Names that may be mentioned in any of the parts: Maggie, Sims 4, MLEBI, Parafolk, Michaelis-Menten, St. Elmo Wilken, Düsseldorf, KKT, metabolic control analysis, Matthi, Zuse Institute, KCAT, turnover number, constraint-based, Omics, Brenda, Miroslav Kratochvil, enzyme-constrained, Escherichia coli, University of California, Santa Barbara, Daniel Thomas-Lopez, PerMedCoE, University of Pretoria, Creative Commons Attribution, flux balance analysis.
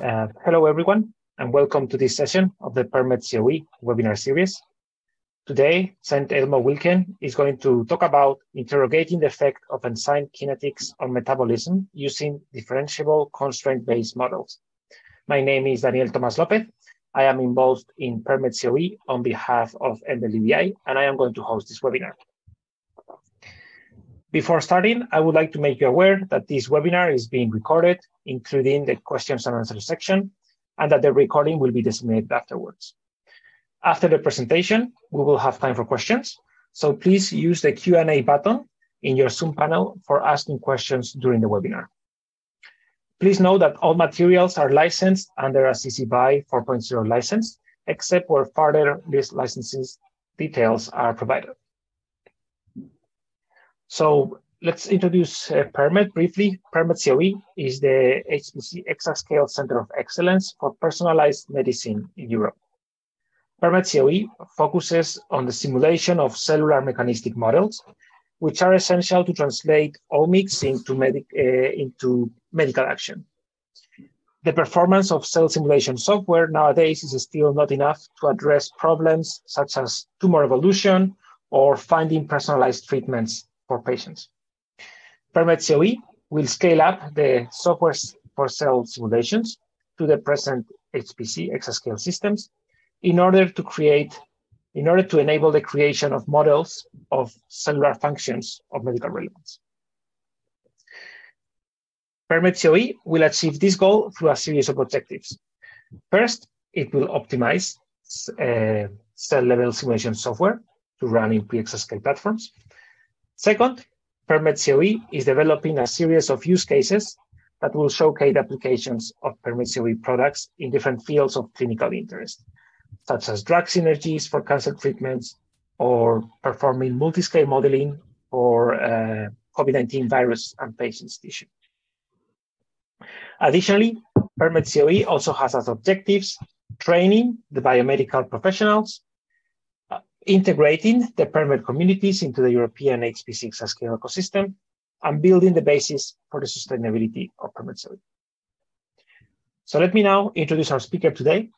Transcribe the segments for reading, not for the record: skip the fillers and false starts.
Hello, everyone, and welcome to this session of the PerMedCoE webinar series. Today, St. Elmo Wilken is going to talk about interrogating the effect of enzyme kinetics on metabolism using differentiable constraint-based models. My name is Daniel Thomas-Lopez. I am involved in PerMedCoE on behalf of MLEBI, and I am going to host this webinar. Before starting, I would like to make you aware that this webinar is being recorded, including the questions and answers section, and that the recording will be disseminated afterwards. After the presentation, we will have time for questions, so please use the Q&A button in your Zoom panel for asking questions during the webinar. Please note that all materials are licensed under a CC BY 4.0 license, except where further list licenses details are provided. So let's introduce PerMed briefly. PerMedCoE is the HPC Exascale Center of Excellence for Personalized Medicine in Europe. PerMedCoE focuses on the simulation of cellular mechanistic models, which are essential to translate omics into medical action. The performance of cell simulation software nowadays is still not enough to address problems such as tumor evolution or finding personalized treatments for patients. PerMedCoE will scale up the software for cell simulations to the present HPC exascale systems in order to enable the creation of models of cellular functions of medical relevance. PerMedCoE will achieve this goal through a series of objectives. First, it will optimize cell-level simulation software to run in pre-exascale platforms. Second, PerMedCoE is developing a series of use cases that will showcase applications of PerMedCoE products in different fields of clinical interest, such as drug synergies for cancer treatments or performing multiscale modeling for COVID-19 virus and patients' tissue. Additionally, PerMedCoE also has as objectives training the biomedical professionals, integrating the PerMed communities into the European HPC exascale ecosystem, and building the basis for the sustainability of PerMedCoE. So let me now introduce our speaker today.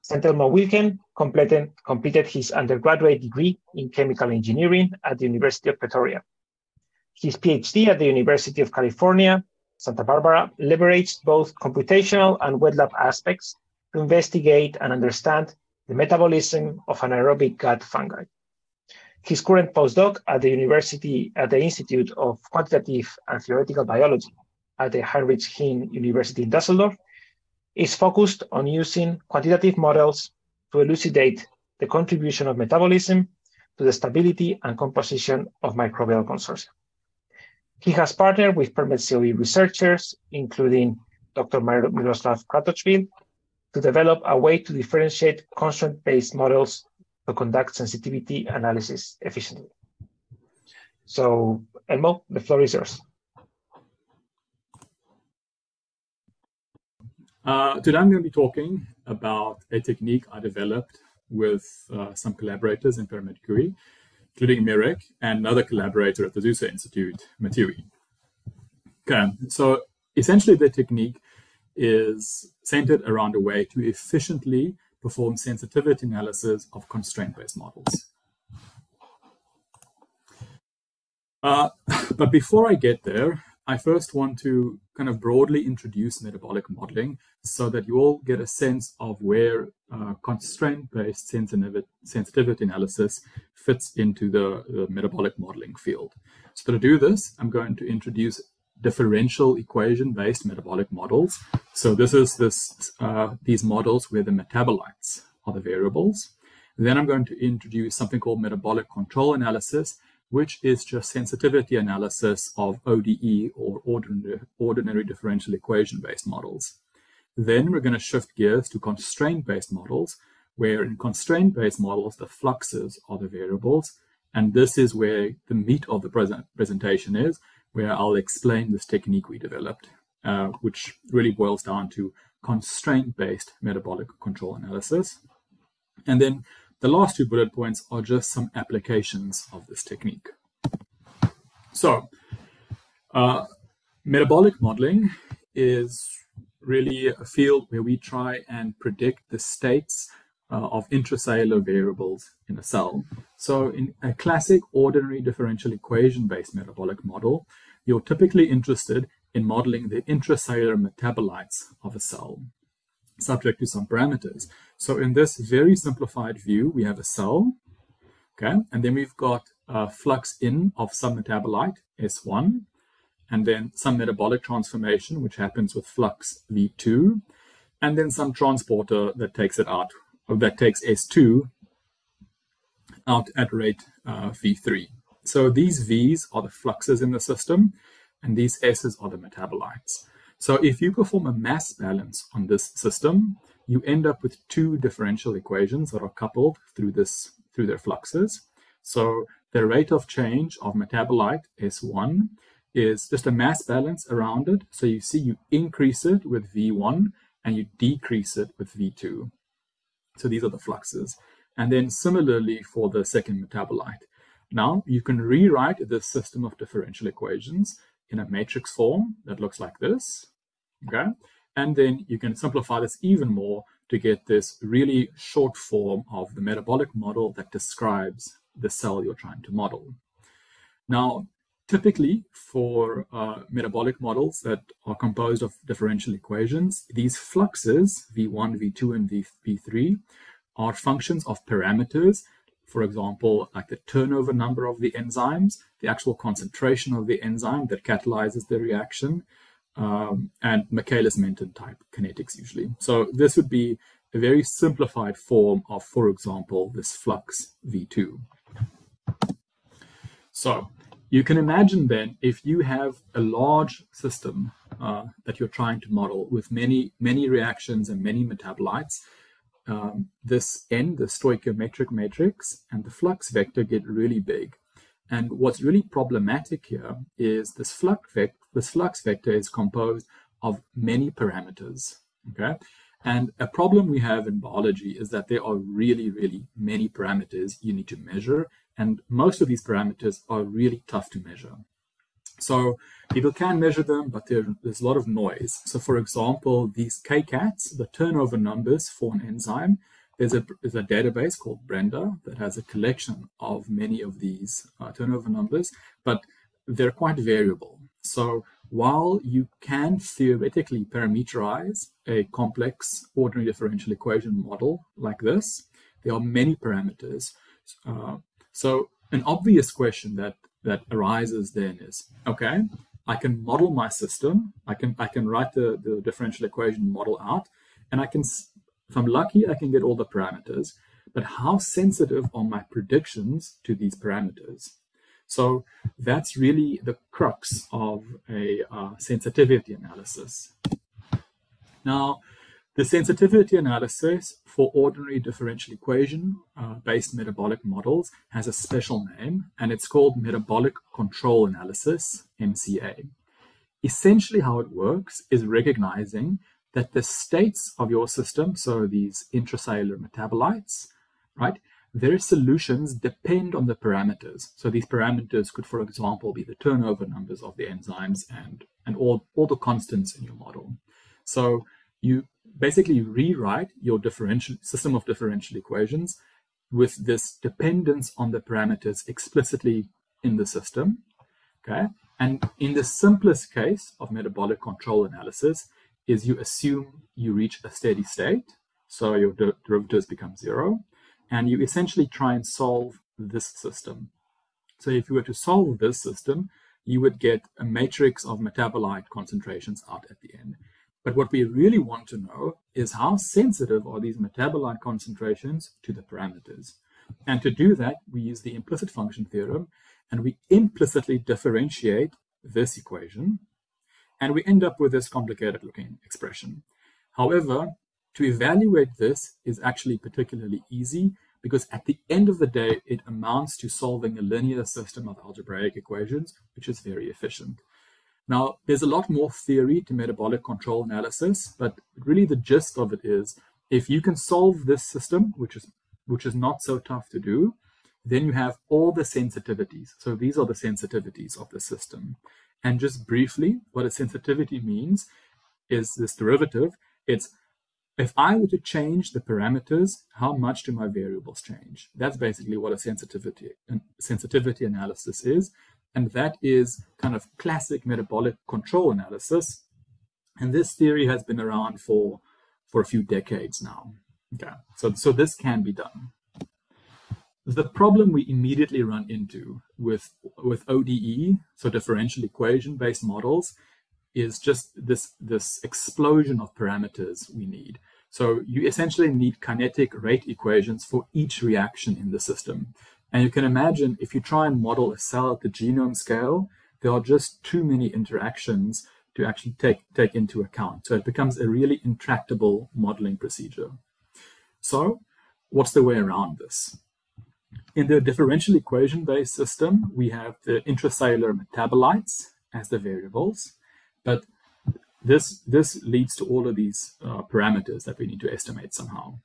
St. Elmo Wilken completed his undergraduate degree in chemical engineering at the University of Pretoria. His PhD at the University of California, Santa Barbara, leveraged both computational and wet lab aspects to investigate and understand the metabolism of anaerobic gut fungi. His current postdoc at the Institute of Quantitative and Theoretical Biology at the Heinrich Heine University in Düsseldorf is focused on using quantitative models to elucidate the contribution of metabolism to the stability and composition of microbial consortia. He has partnered with PerMedCoE researchers, including Dr. Miroslav Kratochvil, to develop a way to differentiate constraint-based models to conduct sensitivity analysis efficiently. So, Elmo, the floor is yours. Today I'm going to be talking about a technique I developed with some collaborators in PerMedCoE, including Mirek and another collaborator at the Zuse Institute, Matthi. Okay, so essentially the technique is centered around a way to efficiently perform sensitivity analysis of constraint-based models. But before I get there, I first want to kind of broadly introduce metabolic modeling so that you all get a sense of where constraint-based sensitivity analysis fits into the metabolic modeling field. So to do this, I'm going to introduce differential equation-based metabolic models. So this is these models where the metabolites are the variables. And then I'm going to introduce something called metabolic control analysis, which is just sensitivity analysis of ODE or ordinary differential equation-based models. Then we're going to shift gears to constraint-based models, where in constraint-based models, the fluxes are the variables. And this is where the meat of the presentation is, where I'll explain this technique we developed, which really boils down to constraint-based metabolic control analysis. And then the last two bullet points are just some applications of this technique. So metabolic modeling is really a field where we try and predict the states of intracellular variables in a cell. So in a classic ordinary differential equation-based metabolic model, you're typically interested in modeling the intracellular metabolites of a cell, subject to some parameters. So in this very simplified view, we have a cell, okay, and then we've got a flux in of some metabolite, S1, and then some metabolic transformation, which happens with flux V2, and then some transporter that takes it out, that takes S2 out at rate V3. So these V's are the fluxes in the system, and these S's are the metabolites. So if you perform a mass balance on this system, you end up with two differential equations that are coupled through their fluxes. So the rate of change of metabolite S1 is just a mass balance around it. So you see you increase it with V1 and you decrease it with V2. So these are the fluxes. And then similarly for the second metabolite. Now you can rewrite this system of differential equations in a matrix form that looks like this, okay? And then you can simplify this even more to get this really short form of the metabolic model that describes the cell you're trying to model. Now, typically for metabolic models that are composed of differential equations, these fluxes, V1, V2, and V3, are functions of parameters. For example, like the turnover number of the enzymes, the actual concentration of the enzyme that catalyzes the reaction, and Michaelis-Menten type kinetics usually. So this would be a very simplified form of, for example, this flux V2. So you can imagine then if you have a large system that you're trying to model with many reactions and many metabolites, this N, the stoichiometric matrix, and the flux vector get really big. And what's really problematic here is this flux vector is composed of many parameters, okay? And a problem we have in biology is that there are really, really many parameters you need to measure, and most of these parameters are really tough to measure. So people can measure them, but there's a lot of noise. So for example, these KCATs, the turnover numbers for an enzyme, there's a database called Brenda that has a collection of many of these turnover numbers, but they're quite variable. So while you can theoretically parameterize a complex ordinary differential equation model like this, there are many parameters. So an obvious question that arises then is, okay, I can model my system, I can write the differential equation model out, and I can, if I'm lucky, I can get all the parameters, but how sensitive are my predictions to these parameters? So that's really the crux of a sensitivity analysis. Now, the sensitivity analysis for ordinary differential equation-based metabolic models has a special name, and it's called metabolic control analysis, MCA. Essentially how it works is recognizing that the states of your system, so these intracellular metabolites, right, their solutions depend on the parameters. So these parameters could, for example, be the turnover numbers of the enzymes and all the constants in your model. So you basically rewrite your system of differential equations with this dependence on the parameters explicitly in the system, okay? And in the simplest case of metabolic control analysis is you assume you reach a steady state, so your derivatives become zero, and you essentially try and solve this system. So if you were to solve this system, you would get a matrix of metabolite concentrations out at the end. But what we really want to know is how sensitive are these metabolite concentrations to the parameters. And to do that, we use the implicit function theorem, and we implicitly differentiate this equation, and we end up with this complicated looking expression. However, to evaluate this is actually particularly easy, because at the end of the day, it amounts to solving a linear system of algebraic equations, which is very efficient. Now, there's a lot more theory to metabolic control analysis, but really the gist of it is, if you can solve this system, which is not so tough to do, then you have all the sensitivities. So these are the sensitivities of the system. And just briefly, what a sensitivity means is this derivative. It's, if I were to change the parameters, how much do my variables change? That's basically what a sensitivity analysis is. And that is kind of classic metabolic control analysis. And this theory has been around for a few decades now. Okay, so this can be done. The problem we immediately run into with ODE, so differential equation-based models, is just this explosion of parameters we need. So you essentially need kinetic rate equations for each reaction in the system. And you can imagine if you try and model a cell at the genome scale, there are just too many interactions to actually take into account. So it becomes a really intractable modeling procedure. So what's the way around this? In the differential equation-based system, we have the intracellular metabolites as the variables, but this leads to all of these parameters that we need to estimate somehow.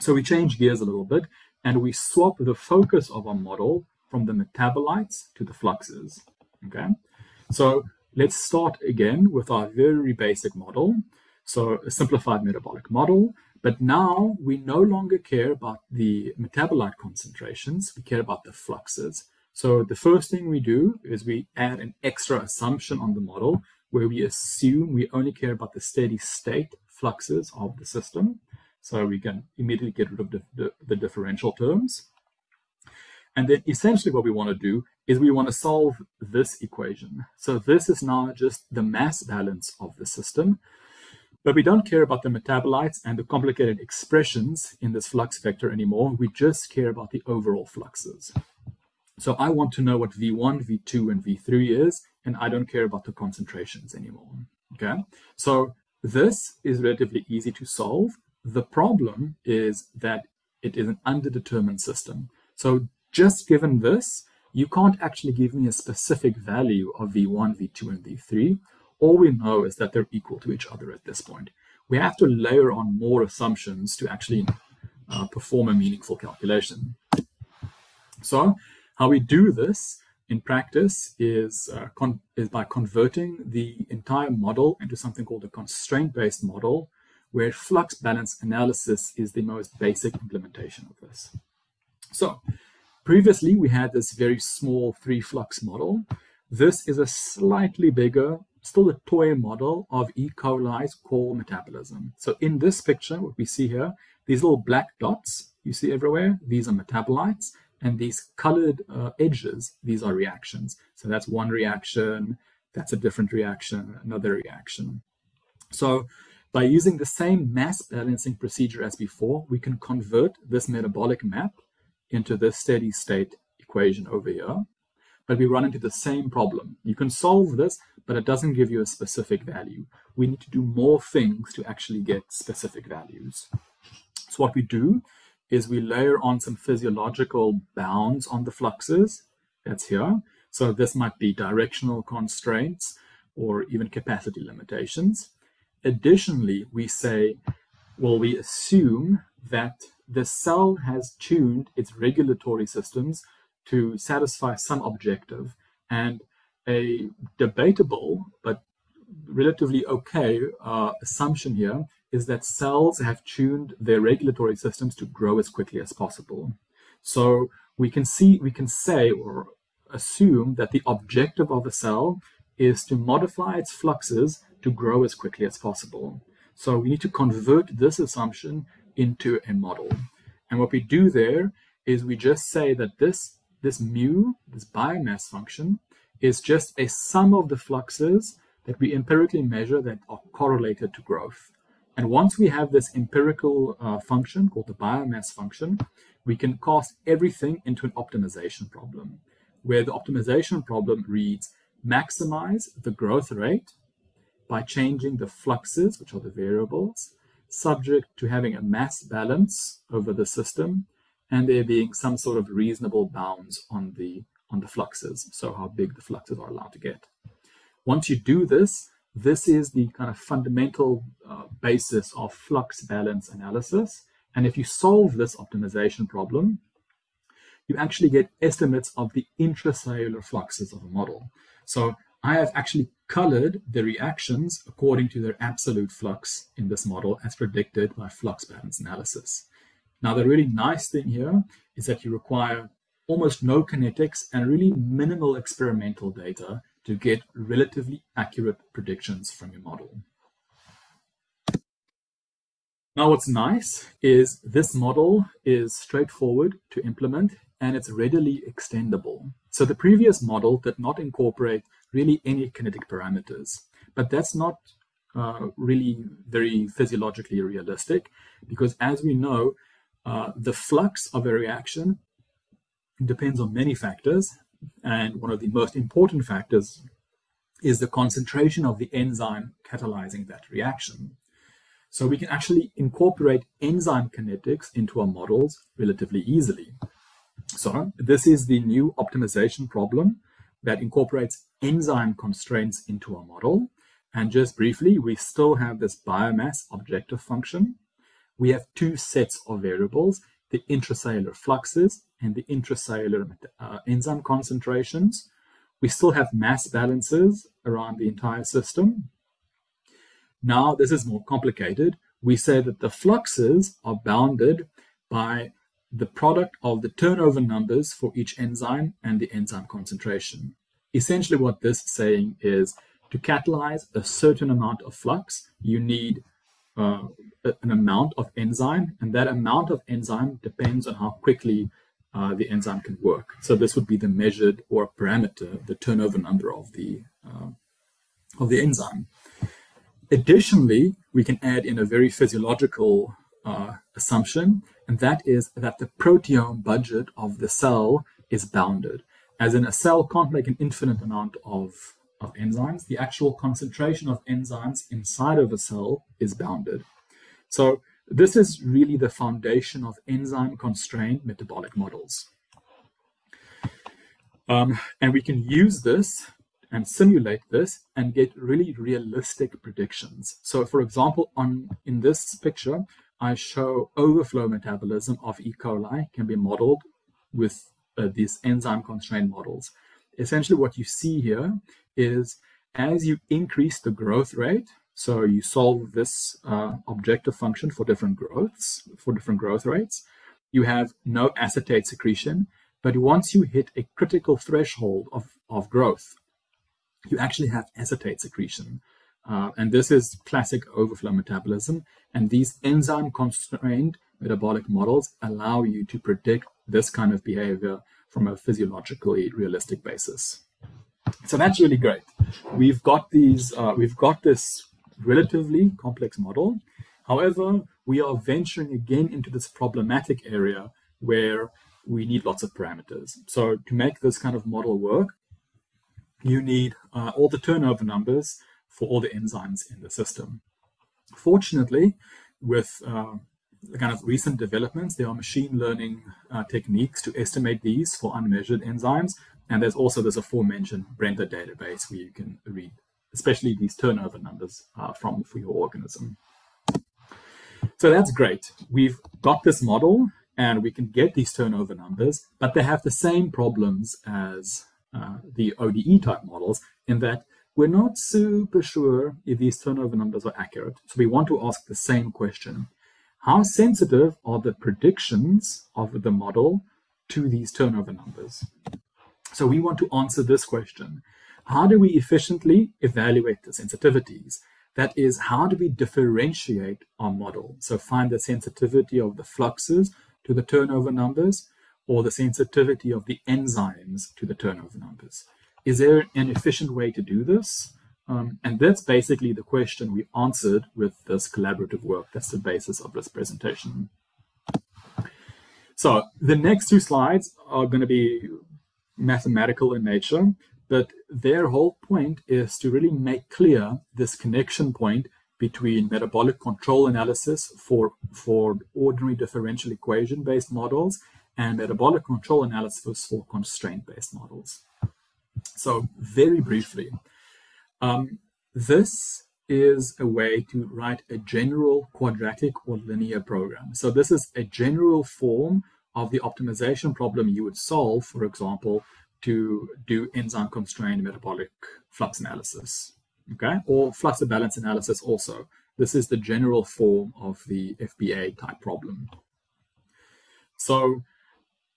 So we change gears a little bit, and we swap the focus of our model from the metabolites to the fluxes. Okay, so let's start again with our very basic model, so a simplified metabolic model. But now we no longer care about the metabolite concentrations, we care about the fluxes. So the first thing we do is we add an extra assumption on the model where we assume we only care about the steady state fluxes of the system. So we can immediately get rid of the differential terms. And then essentially what we want to do is we want to solve this equation. So this is now just the mass balance of the system. But we don't care about the metabolites and the complicated expressions in this flux vector anymore. We just care about the overall fluxes. So I want to know what V1, V2, and V3 is, and I don't care about the concentrations anymore. Okay, so this is relatively easy to solve. The problem is that it is an underdetermined system. So just given this, you can't actually give me a specific value of V1, V2, and V3. All we know is that they're equal to each other at this point. We have to layer on more assumptions to actually perform a meaningful calculation. So how we do this in practice is by converting the entire model into something called a constraint-based model, where flux balance analysis is the most basic implementation of this. So previously we had this very small 3-flux model. This is a slightly bigger, still a toy model of E. coli's core metabolism. So in this picture, what we see here, these little black dots you see everywhere, these are metabolites, and these colored edges, these are reactions. So that's one reaction, that's a different reaction, another reaction. So by using the same mass balancing procedure as before, we can convert this metabolic map into this steady state equation over here. But we run into the same problem. You can solve this, but it doesn't give you a specific value. We need to do more things to actually get specific values. So what we do is we layer on some physiological bounds on the fluxes. That's here. So this might be directional constraints or even capacity limitations. Additionally, we say, well, we assume that the cell has tuned its regulatory systems to satisfy some objective, and a debatable but relatively okay assumption here is that cells have tuned their regulatory systems to grow as quickly as possible. So we can say or assume that the objective of a cell is to modify its fluxes to grow as quickly as possible. So we need to convert this assumption into a model. And what we do there is we just say that this mu, this biomass function, is just a sum of the fluxes that we empirically measure that are correlated to growth. And once we have this empirical function called the biomass function, we can cast everything into an optimization problem, where the optimization problem reads, maximize the growth rate by changing the fluxes, which are the variables, subject to having a mass balance over the system, and there being some sort of reasonable bounds on the fluxes, so how big the fluxes are allowed to get. Once you do this, this is the kind of fundamental basis of flux balance analysis. And if you solve this optimization problem, you actually get estimates of the intracellular fluxes of a model. So I have actually colored the reactions according to their absolute flux in this model as predicted by flux patterns analysis. Now, the really nice thing here is that you require almost no kinetics and really minimal experimental data to get relatively accurate predictions from your model. Now, what's nice is this model is straightforward to implement and it's readily extendable. So the previous model did not incorporate really any kinetic parameters, but that's not really very physiologically realistic, because as we know, the flux of a reaction depends on many factors, and one of the most important factors is the concentration of the enzyme catalyzing that reaction. So we can actually incorporate enzyme kinetics into our models relatively easily. So this is the new optimization problem that incorporates enzyme constraints into our model. And just briefly, we still have this biomass objective function. We have two sets of variables, the intracellular fluxes and the intracellular enzyme concentrations. We still have mass balances around the entire system. Now, this is more complicated. We say that the fluxes are bounded by the product of the turnover numbers for each enzyme and the enzyme concentration. Essentially, what this is saying is to catalyze a certain amount of flux, you need an amount of enzyme, and that amount of enzyme depends on how quickly the enzyme can work. So this would be the measured or parameter, the turnover number of the enzyme. Additionally, we can add in a very physiological assumption, and that is that the proteome budget of the cell is bounded. As in, a cell can't make an infinite amount of enzymes. The actual concentration of enzymes inside of a cell is bounded. So this is really the foundation of enzyme-constrained metabolic models. And we can use this and simulate this and get really realistic predictions. So for example, in this picture, I show overflow metabolism of E. coli can be modeled with these enzyme-constrained models. Essentially, what you see here is as you increase the growth rate, so you solve this objective function for different growths, for different growth rates, you have no acetate secretion. But once you hit a critical threshold of growth, you actually have acetate secretion. And this is classic overflow metabolism. And these enzyme-constrained metabolic models allow you to predict this kind of behavior from a physiologically realistic basis. So that's really great. We've got these, we've got this relatively complex model. However, we are venturing again into this problematic area where we need lots of parameters. So to make this kind of model work, you need all the turnover numbers for all the enzymes in the system. Fortunately, with the kind of recent developments, there are machine learning techniques to estimate these for unmeasured enzymes. And there's also this aforementioned Brenda database where you can read, especially these turnover numbers for your organism. So that's great. We've got this model and we can get these turnover numbers, but they have the same problems as the ODE type models in that we're not super sure if these turnover numbers are accurate. So we want to ask the same question. How sensitive are the predictions of the model to these turnover numbers? So we want to answer this question. How do we efficiently evaluate the sensitivities? That is, how do we differentiate our model? So find the sensitivity of the fluxes to the turnover numbers or the sensitivity of the enzymes to the turnover numbers. Is there an efficient way to do this? And that's basically the question we answered with this collaborative work. That's the basis of this presentation. So the next two slides are going to be mathematical in nature, but their whole point is to really make clear this connection point between metabolic control analysis for ordinary differential equation-based models and metabolic control analysis for constraint-based models. So very briefly, this is a way to write a general quadratic or linear program. So this is a general form of the optimization problem you would solve, for example, to do enzyme-constrained metabolic flux analysis, okay? Or flux balance analysis also. This is the general form of the FBA type problem. So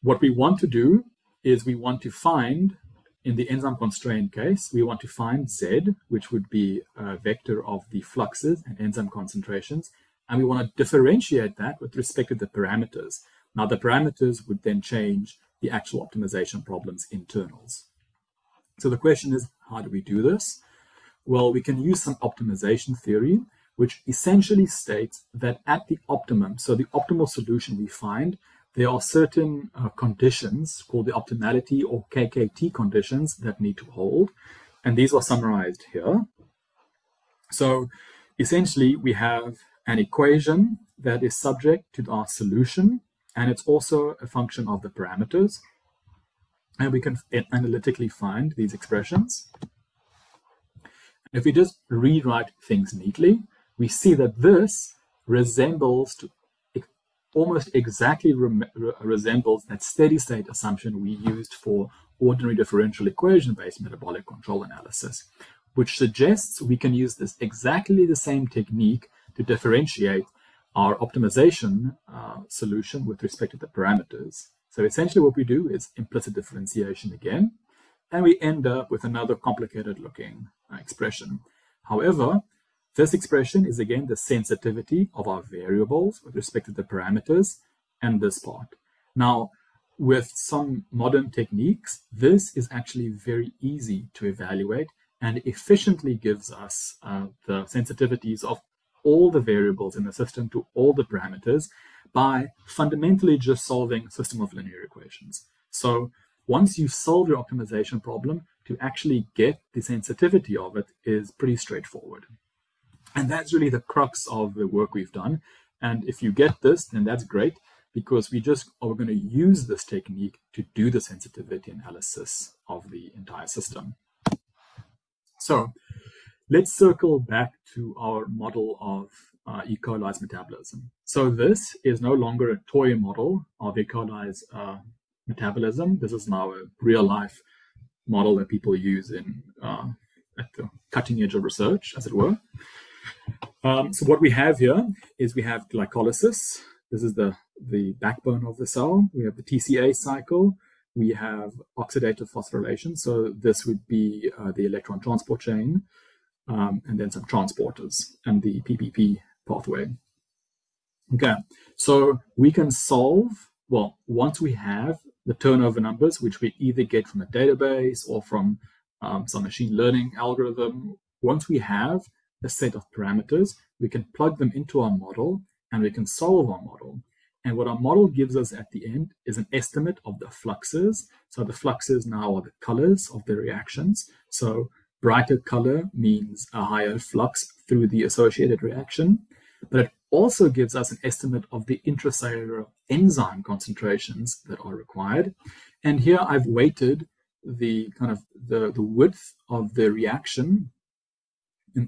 what we want to do is we want to find, in the enzyme-constrained case, we want to find Z, which would be a vector of the fluxes and enzyme concentrations, and we want to differentiate that with respect to the parameters. Now, the parameters would then change the actual optimization problem's internals. So the question is, how do we do this? Well, we can use some optimization theory, which essentially states that at the optimum, so the optimal solution we find, there are certain conditions called the optimality or KKT conditions that need to hold. And these are summarized here. So essentially, we have an equation that is subject to our solution, and it's also a function of the parameters. And we can analytically find these expressions. And if we just rewrite things neatly, we see that this resembles to almost exactly resembles that steady state assumption we used for ordinary differential equation-based metabolic control analysis, which suggests we can use this exactly the same technique to differentiate our optimization solution with respect to the parameters. So essentially what we do is implicit differentiation again, and we end up with another complicated looking expression. However, this expression is again the sensitivity of our variables with respect to the parameters and this part. Now, with some modern techniques, this is actually very easy to evaluate and efficiently gives us the sensitivities of all the variables in the system to all the parameters by fundamentally just solving a system of linear equations. So once you've solved your optimization problem, to actually get the sensitivity of it is pretty straightforward. And that's really the crux of the work we've done. And if you get this, then that's great, because we just are going to use this technique to do the sensitivity analysis of the entire system. So let's circle back to our model of E. coli's metabolism. So this is no longer a toy model of E. coli's metabolism. This is now a real life model that people use in at the cutting edge of research, as it were. So what we have here is we have glycolysis. This is the backbone of the cell. We have the TCA cycle. We have oxidative phosphorylation. So this would be the electron transport chain, and then some transporters and the PPP pathway. Okay, so we can solve, well, once we have the turnover numbers, which we either get from a database or from some machine learning algorithm, once we have a set of parameters, we can plug them into our model and we can solve our model. And what our model gives us at the end is an estimate of the fluxes. So the fluxes now are the colors of the reactions. So brighter color means a higher flux through the associated reaction, but it also gives us an estimate of the intracellular enzyme concentrations that are required. And here I've weighted the kind of the width of the reaction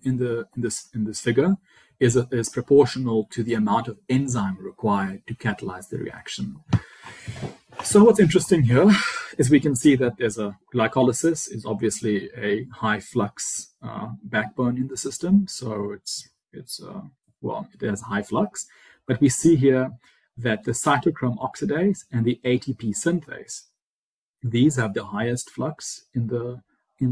in this figure is proportional to the amount of enzyme required to catalyze the reaction. So what's interesting here is we can see that there's a glycolysis is obviously a high flux backbone in the system, so it has high flux. But we see here that the cytochrome oxidase and the ATP synthase, these have the highest flux in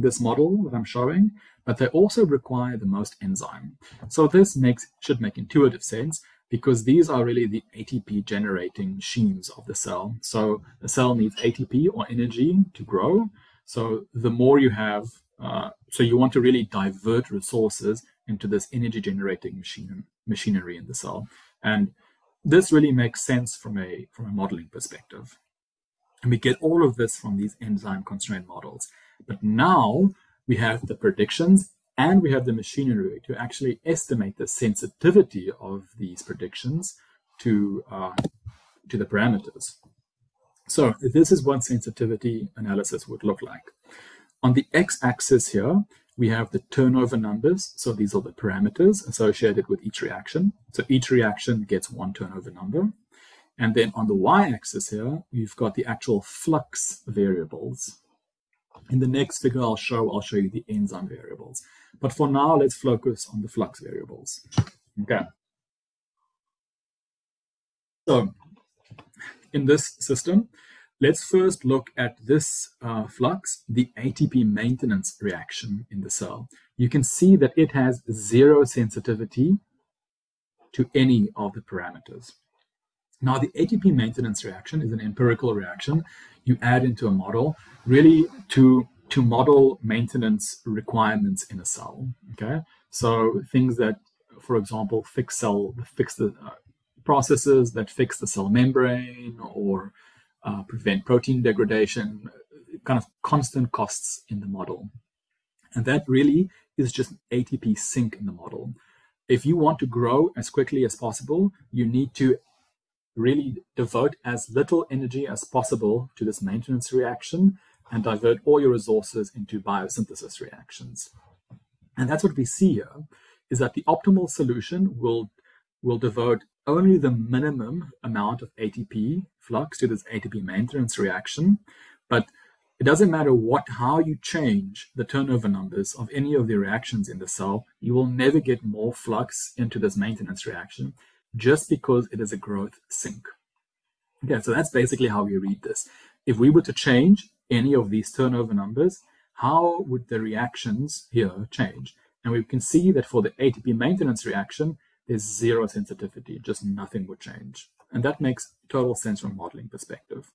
this model that I'm showing, but they also require the most enzyme. So this should make intuitive sense, because these are really the ATP generating sheaves of the cell. So the cell needs ATP or energy to grow. So the more you have, so you want to really divert resources into this energy generating machinery in the cell. And this really makes sense from a modeling perspective. And we get all of this from these enzyme constrained models. But now we have the predictions and we have the machinery to actually estimate the sensitivity of these predictions to the parameters. So this is what sensitivity analysis would look like. On the x-axis here, we have the turnover numbers. So these are the parameters associated with each reaction. So each reaction gets one turnover number. And then on the y-axis here, we've got the actual flux variables. In the next figure I'll show you the enzyme variables. But for now, let's focus on the flux variables. Okay. So in this system, let's first look at this flux, the ATP maintenance reaction in the cell. You can see that it has zero sensitivity to any of the parameters. Now, the ATP maintenance reaction is an empirical reaction you add into a model, really to model maintenance requirements in a cell. Okay, so things that, for example, processes that fix the cell membrane or prevent protein degradation, kind of constant costs in the model. And that really is just ATP sink in the model. If you want to grow as quickly as possible, you need to really devote as little energy as possible to this maintenance reaction and divert all your resources into biosynthesis reactions. And that's what we see here, is that the optimal solution will devote only the minimum amount of ATP flux to this ATP maintenance reaction, but it doesn't matter how you change the turnover numbers of any of the reactions in the cell, you will never get more flux into this maintenance reaction, just because it is a growth sink. Okay, so that's basically how we read this. If we were to change any of these turnover numbers, how would the reactions here change? And we can see that for the ATP maintenance reaction, there's zero sensitivity, just nothing would change. And that makes total sense from a modeling perspective.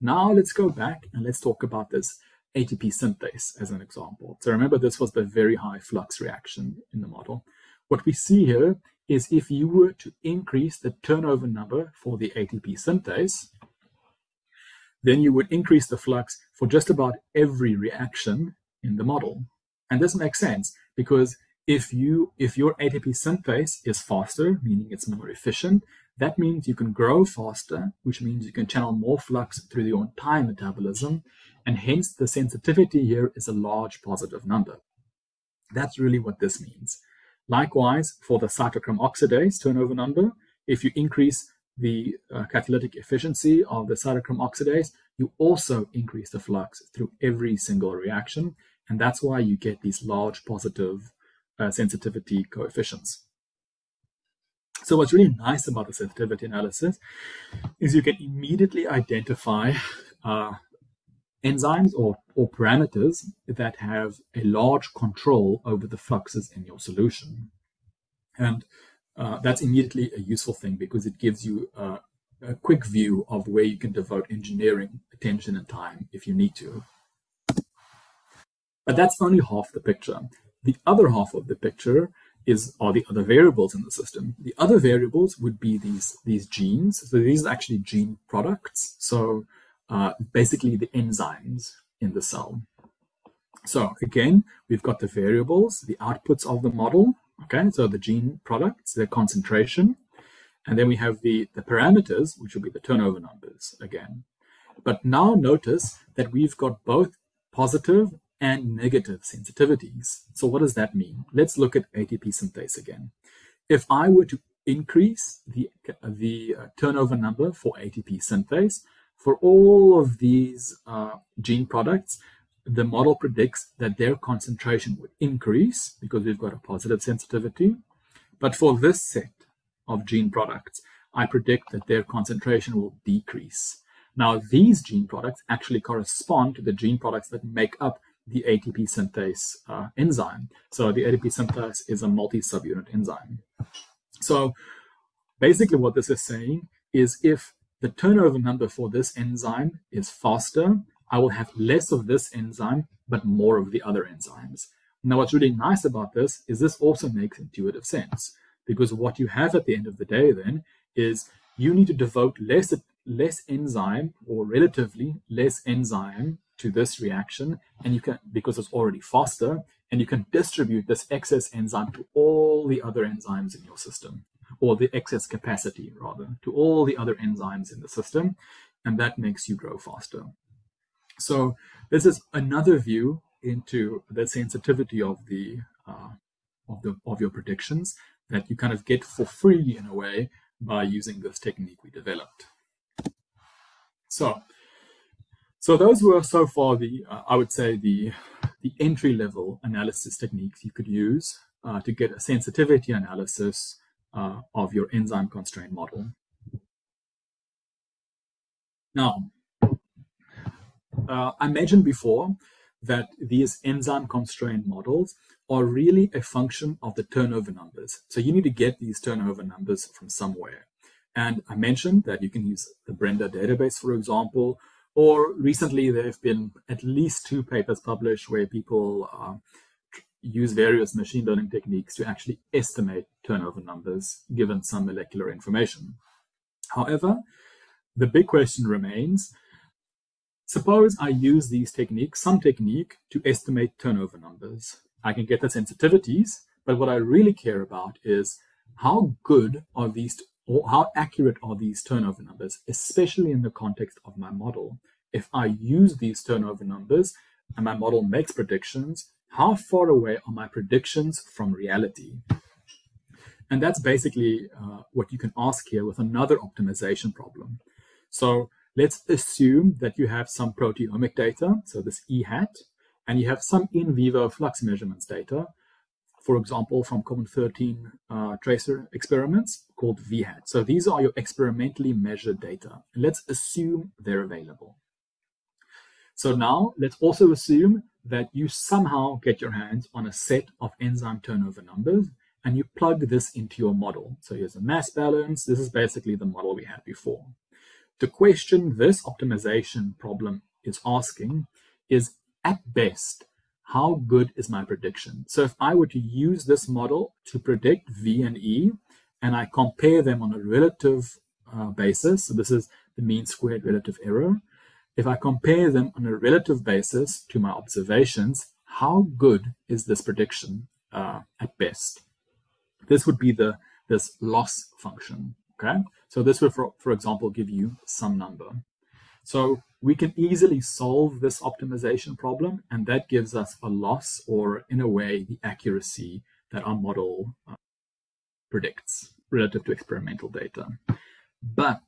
Now let's go back and let's talk about this ATP synthase as an example. So remember, this was the very high flux reaction in the model. What we see here is if you were to increase the turnover number for the ATP synthase, then you would increase the flux for just about every reaction in the model. And this makes sense because if your ATP synthase is faster, meaning it's more efficient, that means you can grow faster, which means you can channel more flux through your entire metabolism, and hence the sensitivity here is a large positive number. That's really what this means. Likewise, for the cytochrome oxidase turnover number, if you increase the catalytic efficiency of the cytochrome oxidase, you also increase the flux through every single reaction, and that's why you get these large positive sensitivity coefficients. So what's really nice about the sensitivity analysis is you can immediately identify enzymes or parameters that have a large control over the fluxes in your solution. And that's immediately a useful thing because it gives you a quick view of where you can devote engineering attention and time if you need to. But that's only half the picture. The other half of the picture are the other variables in the system. The other variables would be these genes. So these are actually gene products. So basically the enzymes in the cell. So again, we've got the variables, the outputs of the model. Okay, so the gene products, their concentration. And then we have the parameters, which will be the turnover numbers again. But now notice that we've got both positive and negative sensitivities. So what does that mean? Let's look at ATP synthase again. If I were to increase the turnover number for ATP synthase, for all of these gene products, the model predicts that their concentration would increase because we've got a positive sensitivity. But for this set of gene products, I predict that their concentration will decrease. Now, these gene products actually correspond to the gene products that make up the ATP synthase enzyme. So the ATP synthase is a multi-subunit enzyme. So basically what this is saying is if the turnover number for this enzyme is faster, I will have less of this enzyme, but more of the other enzymes. Now, what's really nice about this is this also makes intuitive sense, because what you have at the end of the day then is you need to devote less enzyme, or relatively less enzyme, to this reaction, and you can, because it's already faster, and you can distribute this excess enzyme to all the other enzymes in your system, or the excess capacity rather, to all the other enzymes in the system, and that makes you grow faster. So this is another view into the sensitivity of your predictions that you kind of get for free in a way by using this technique we developed. So So those were so far the, I would say, the entry-level analysis techniques you could use to get a sensitivity analysis of your enzyme constraint model. Now, I mentioned before that these enzyme constraint models are really a function of the turnover numbers. So you need to get these turnover numbers from somewhere. And I mentioned that you can use the Brenda database, for example, or recently there have been at least 2 papers published where people use various machine learning techniques to actually estimate turnover numbers given some molecular information. However, the big question remains, suppose I use these techniques, some technique, to estimate turnover numbers. I can get the sensitivities, but what I really care about is how good are these, or how accurate are these turnover numbers, especially in the context of my model. If I use these turnover numbers and my model makes predictions, how far away are my predictions from reality? And that's basically what you can ask here with another optimization problem. So let's assume that you have some proteomic data, so this E-hat, and you have some in vivo flux measurements data, for example, from Common-13 tracer experiments called V-hat. So these are your experimentally measured data. Let's assume they're available. So now let's also assume that you somehow get your hands on a set of enzyme turnover numbers and you plug this into your model. So here's a mass balance. This is basically the model we had before. The question this optimization problem is asking is, at best, how good is my prediction? So if I were to use this model to predict V and E, and I compare them on a relative basis, so this is the mean squared relative error, if I compare them on a relative basis to my observations, how good is this prediction at best? This would be this loss function, okay? So this would, for example, give you some number. So we can easily solve this optimization problem, and that gives us a loss, or in a way, the accuracy that our model predicts relative to experimental data. But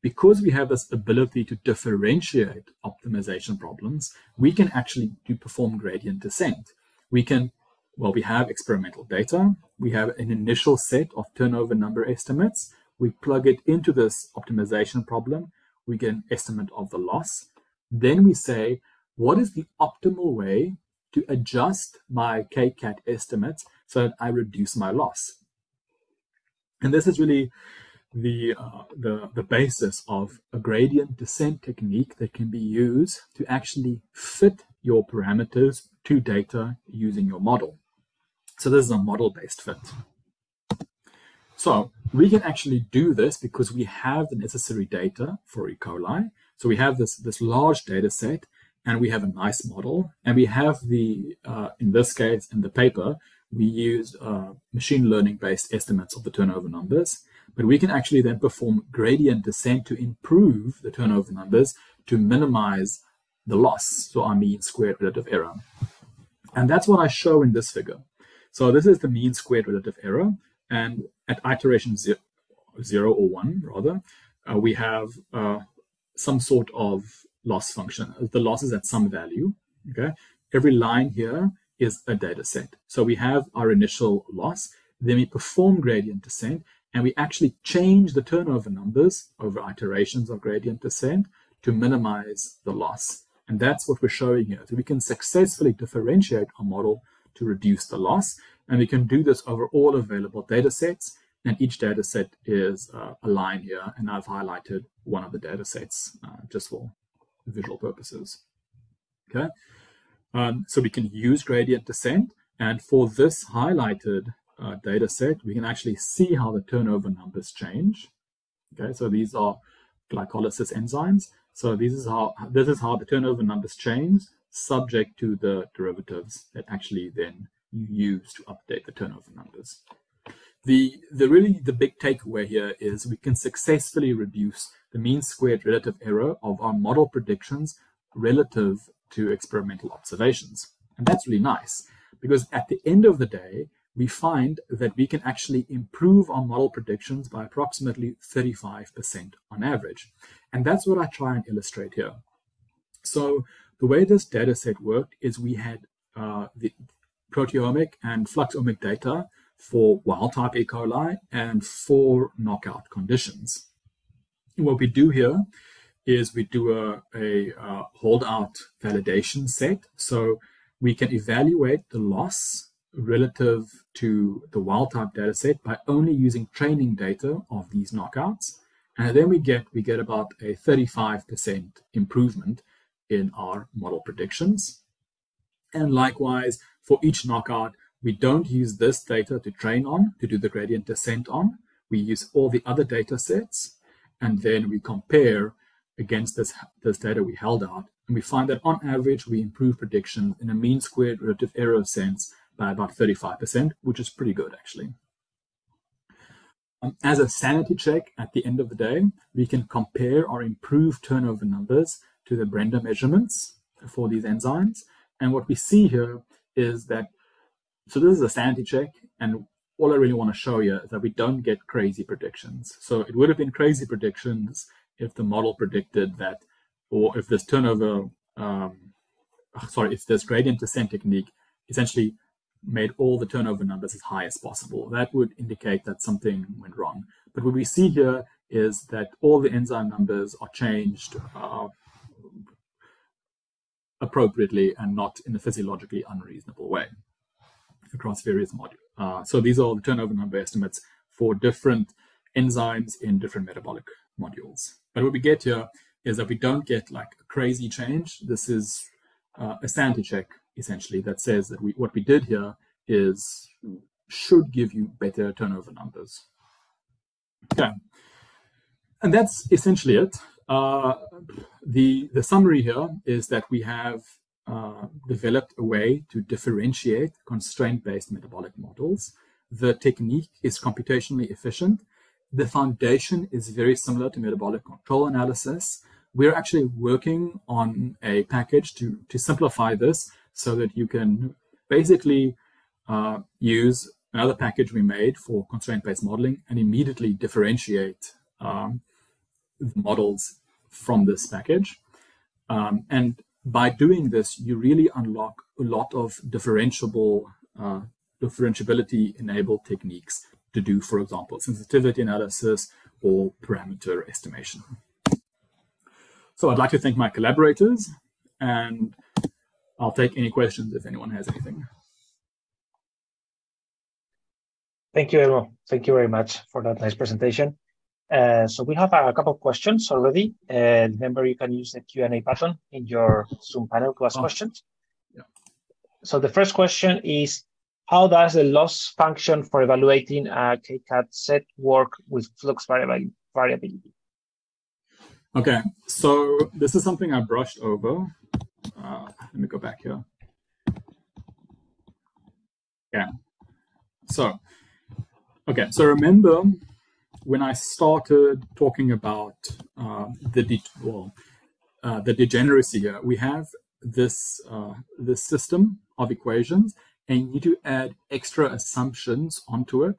because we have this ability to differentiate optimization problems, we can actually perform gradient descent. We can, well, we have experimental data, we have an initial set of turnover number estimates, we plug it into this optimization problem, we get an estimate of the loss. Then we say, what is the optimal way to adjust my KCAT estimates so that I reduce my loss? And this is really the basis of a gradient descent technique that can be used to actually fit your parameters to data using your model. So this is a model-based fit. So we can actually do this because we have the necessary data for E. coli. So we have this large data set, and we have a nice model, and we have the, in this case, in the paper, we use machine learning-based estimates of the turnover numbers, but we can actually then perform gradient descent to improve the turnover numbers to minimize the loss, so our mean squared relative error. And that's what I show in this figure. So this is the mean squared relative error, and at iteration zero or one, rather, we have some sort of loss function. The loss is at some value. Okay, every line here is a data set. So we have our initial loss, then we perform gradient descent, and we actually change the turnover numbers over iterations of gradient descent to minimize the loss. And that's what we're showing here. So we can successfully differentiate our model to reduce the loss. And we can do this over all available data sets. And each data set is a line here. And I've highlighted one of the data sets just for visual purposes. Okay. So we can use gradient descent. And for this highlighted data set, we can actually see how the turnover numbers change. Okay. So these are glycolysis enzymes. So this is how the turnover numbers change, subject to the derivatives that actually then you use to update the turnover numbers. The big takeaway here is we can successfully reduce the mean squared relative error of our model predictions relative to experimental observations. And that's really nice, because at the end of the day, we find that we can actually improve our model predictions by approximately 35% on average. And that's what I try and illustrate here. So the way this data set worked is we had the proteomic and fluxomic data for wild-type E. coli and for knockout conditions. And what we do here is we do a holdout validation set. So we can evaluate the loss relative to the wild-type data set by only using training data of these knockouts. And then we get about a 35% improvement in our model predictions. And likewise, for each knockout, we don't use this data to train on, to do the gradient descent on. We use all the other data sets, and then we compare against this data we held out. And we find that on average, we improve predictions in a mean squared relative error sense by about 35%, which is pretty good, actually. As a sanity check, at the end of the day, we can compare our improved turnover numbers to the Brenda measurements for these enzymes. And what we see here is that, so this is a sanity check, and all I really want to show you is that we don't get crazy predictions. So it would have been crazy predictions if the model predicted that, or if this turnover, if this gradient descent technique essentially made all the turnover numbers as high as possible. That would indicate that something went wrong. But what we see here is that all the enzyme numbers are changed appropriately and not in a physiologically unreasonable way across various modules. So these are the turnover number estimates for different enzymes in different metabolic modules. But what we get here is that we don't get like a crazy change. This is a sanity check, essentially, that says that what we did here is should give you better turnover numbers. Okay, and that's essentially it. The summary here is that we have developed a way to differentiate constraint-based metabolic models. The technique is computationally efficient. The foundation is very similar to metabolic control analysis. We're actually working on a package to simplify this so that you can basically use another package we made for constraint-based modeling and immediately differentiate the models from this package. And by doing this, you really unlock a lot of differentiability-enabled techniques to do, for example, sensitivity analysis or parameter estimation. So I'd like to thank my collaborators, and I'll take any questions if anyone has anything. Thank you, Elmo. Thank you very much for that nice presentation. So we have a couple of questions already. Remember, you can use the Q&A button in your Zoom panel to ask questions. Yeah. So the first question is, how does the loss function for evaluating a KCAT set work with flux variability? Okay, so this is something I brushed over. Let me go back here. Yeah. So remember when I started talking about the degeneracy here, we have this this system of equations, and you need to add extra assumptions onto it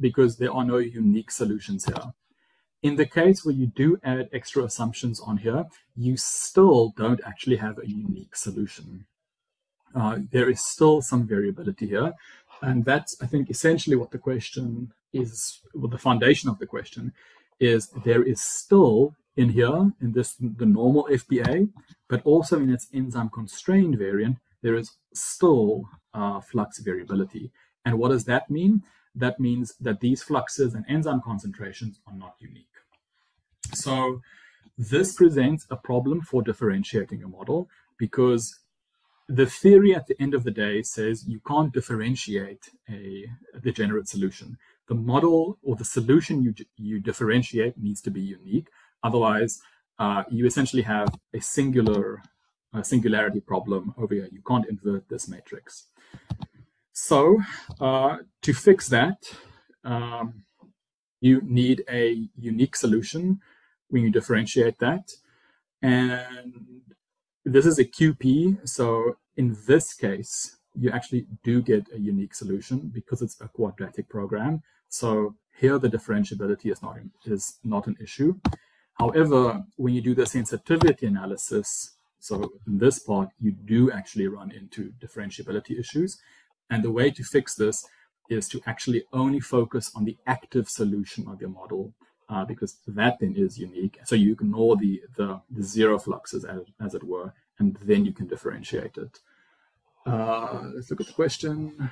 because there are no unique solutions here. In the case where you do add extra assumptions on here, you still don't actually have a unique solution. There is still some variability here. And that's, I think, essentially what the question is, well, the foundation of the question is there is still in here, in this, the normal FBA, but also in its enzyme constrained variant, there is still flux variability. And what does that mean? That means that these fluxes and enzyme concentrations are not unique. So this presents a problem for differentiating a model because the theory at the end of the day says you can't differentiate a degenerate solution. The model or the solution you differentiate needs to be unique. Otherwise, you essentially have a singularity problem over here. You can't invert this matrix. So to fix that, you need a unique solution when you differentiate that. And this is a QP. So in this case, you actually do get a unique solution because it's a quadratic program. So here the differentiability is not an issue. However, when you do the sensitivity analysis, so in this part, you do actually run into differentiability issues. And the way to fix this is to actually only focus on the active solution of your model, because that then is unique. So you ignore the zero fluxes, as it were, and then you can differentiate it. Let's look at the question.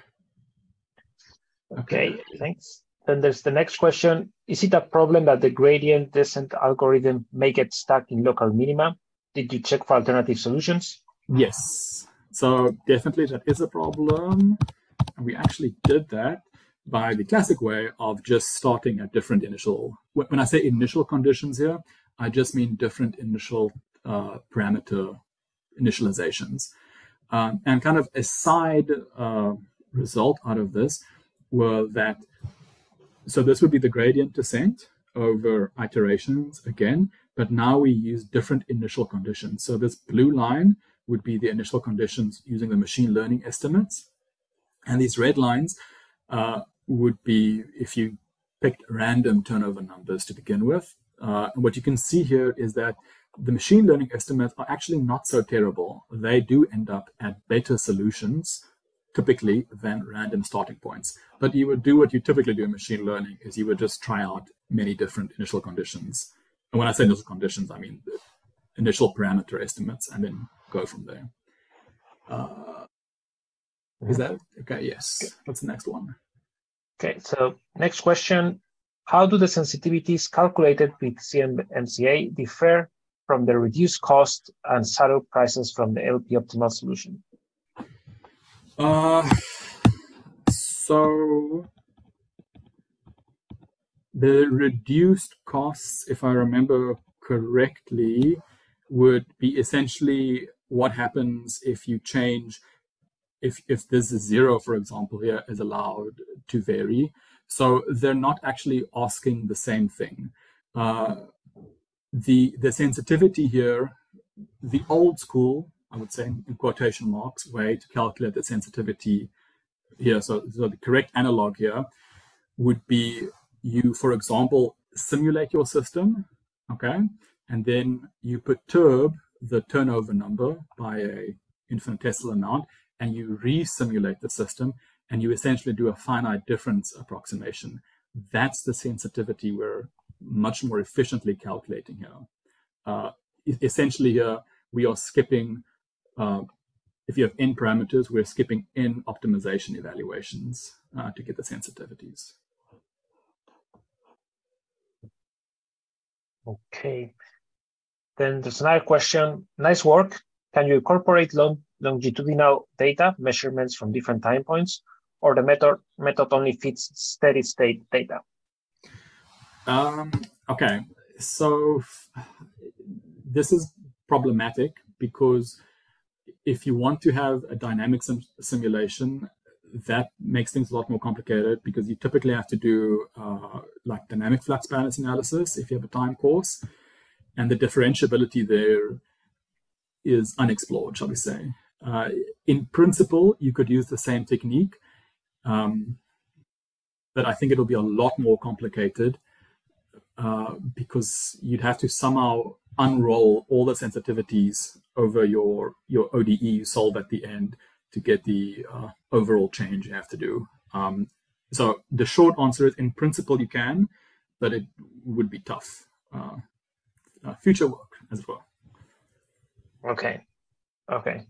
Okay, thanks. Then there's the next question. Is it a problem that the gradient descent algorithm may get stuck in local minima? Did you check for alternative solutions? Yes. So definitely that is a problem. And we actually did that by the classic way of just starting at different initial, when I say initial conditions here, I just mean different initial parameter initializations. And kind of a side result out of this were that, so this would be the gradient descent over iterations again, but now we use different initial conditions. So this blue line would be the initial conditions using the machine learning estimates. And these red lines would be if you picked random turnover numbers to begin with. And what you can see here is that the machine learning estimates are actually not so terrible. They do end up at better solutions typically than random starting points. But you would do what you typically do in machine learning is you would just try out many different initial conditions. And when I say initial conditions, I mean the initial parameter estimates and then go from there. Is that okay? Yes. Okay. What's the next one? Okay, so next question. How do the sensitivities calculated with CMMCA differ from the reduced cost and shadow prices from the LP optimal solution? So the reduced costs, if I remember correctly, would be essentially what happens if you change, if this is zero, for example, here is allowed to vary. So they're not actually asking the same thing. The sensitivity here, the old school, I would say in quotation marks, way to calculate the sensitivity here. So the correct analog here would be you, for example, simulate your system, okay? And then you perturb the turnover number by an infinitesimal amount, and you re-simulate the system, and you essentially do a finite difference approximation. That's the sensitivity we're much more efficiently calculating here. Essentially here, we are skipping, if you have n parameters, we're skipping n optimization evaluations to get the sensitivities. Okay. Then there's another question. Nice work. Can you incorporate longitudinal data measurements from different time points, or the method only fits steady state data? Okay, so this is problematic because if you want to have a dynamic simulation, that makes things a lot more complicated because you typically have to do like dynamic flux balance analysis if you have a time course, and the differentiability there is unexplored, shall we say. In principle, you could use the same technique, but I think it'll be a lot more complicated because you'd have to somehow unroll all the sensitivities over your ODE you solve at the end to get the overall change you have to do. So the short answer is, in principle, you can, but it would be tough. Future work as well. Okay. Okay.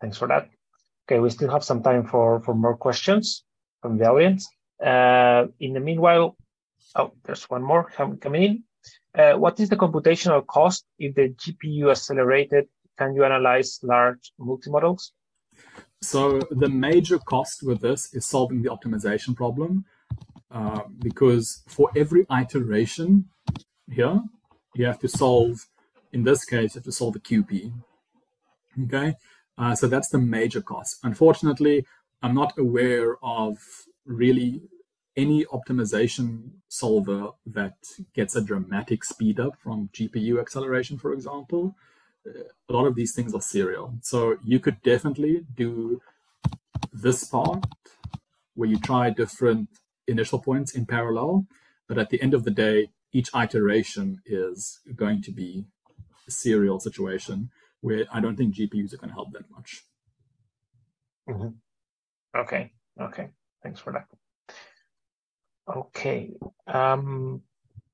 Thanks for that. Okay, we still have some time for more questions from the audience. In the meanwhile, oh, there's one more coming in. What is the computational cost if the GPU accelerated? Can you analyze large multimodals? So the major cost with this is solving the optimization problem, because for every iteration here, you have to solve, in this case, you have to solve a QP. Okay, so that's the major cost. Unfortunately, I'm not aware of really any optimization solver that gets a dramatic speed up from GPU acceleration, for example. A lot of these things are serial. So you could definitely do this part where you try different initial points in parallel, but at the end of the day, each iteration is going to be a serial situation where I don't think GPUs are going to help that much. Mm-hmm. Okay. Okay. Thanks for that. Okay.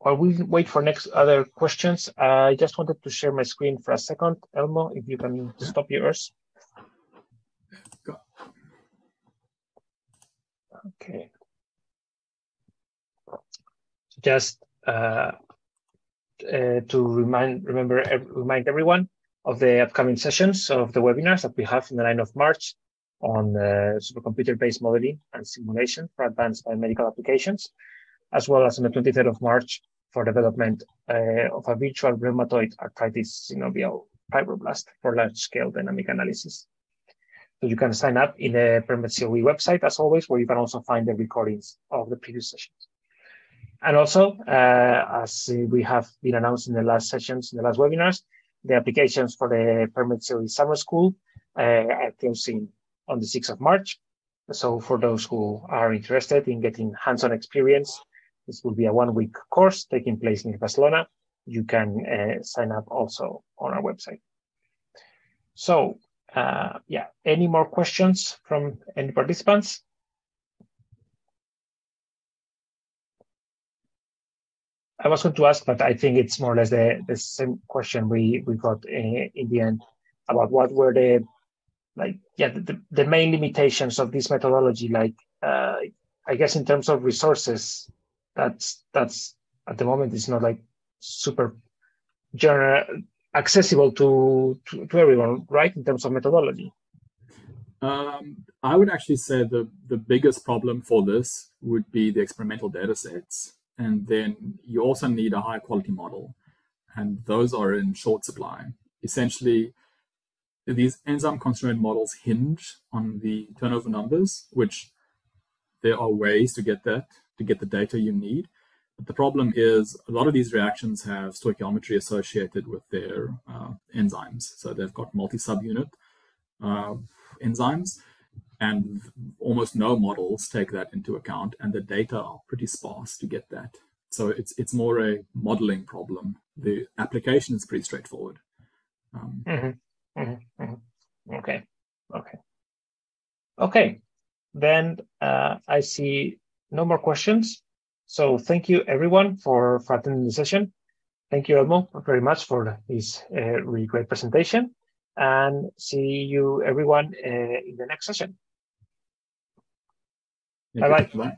While we wait for next other questions, I just wanted to share my screen for a second. Elmo, if you can stop yours. Okay. Just to remind everyone of the upcoming sessions of the webinars that we have on the 9th of March on supercomputer-based modeling and simulation for advanced biomedical applications, as well as on the 23rd of March for development of a virtual rheumatoid arthritis synovial fibroblast for large-scale dynamic analysis. So you can sign up in the PerMedCoE website, as always, where you can also find the recordings of the previous sessions. And also, as we have been announced in the last sessions, in the last webinars, the applications for the PerMedCoE Summer School are closing on the 6th of March. So for those who are interested in getting hands-on experience, this will be a one-week course taking place in Barcelona. You can sign up also on our website. So, yeah, any more questions from any participants? I was going to ask, but I think it's more or less the same question we got in the end about what were the, like, yeah, the main limitations of this methodology. Like, I guess in terms of resources, that's at the moment it's not like super general accessible to everyone, right? In terms of methodology, I would actually say the biggest problem for this would be the experimental data sets. And then you also need a high quality model, and those are in short supply. Essentially, these enzyme constrained models hinge on the turnover numbers, which there are ways to get that, to get the data you need. But the problem is a lot of these reactions have stoichiometry associated with their enzymes. So they've got multi-subunit enzymes, and almost no models take that into account, and the data are pretty sparse to get that. So it's more a modeling problem. The application is pretty straightforward. Mm-hmm. Mm-hmm. Mm-hmm. Okay, okay. Okay, then I see no more questions. So thank you everyone for attending the session. Thank you Elmo very much for this really great presentation, and see you everyone in the next session. Bye-bye.